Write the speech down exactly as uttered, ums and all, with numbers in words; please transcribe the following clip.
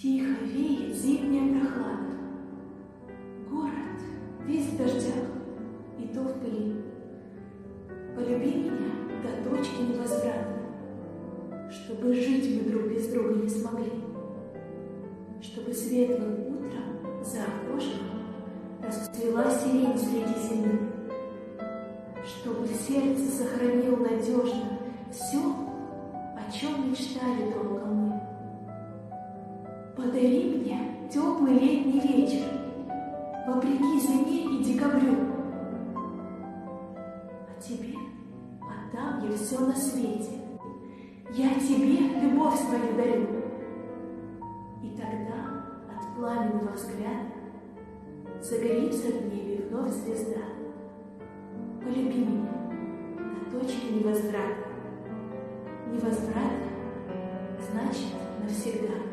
Тихо веет зимняя прохлада. Город весь в дождях и то в пыли. Полюби меня до точки невозврата, чтобы жить мы друг без друга не смогли, чтобы светлым утром за окошком расцвела сирень среди зимы, чтобы сердце сохранил надежно все, о чем мечтали долго мы. Подари мне теплый летний вечер, вопреки зиме и декабрю. А тебе отдам я все на свете, я тебе любовь свою дарю. И тогда от пламенного взгляда загорится в небе вновь звезда. Полюби меня до точки невозврата. Невозврата значит навсегда.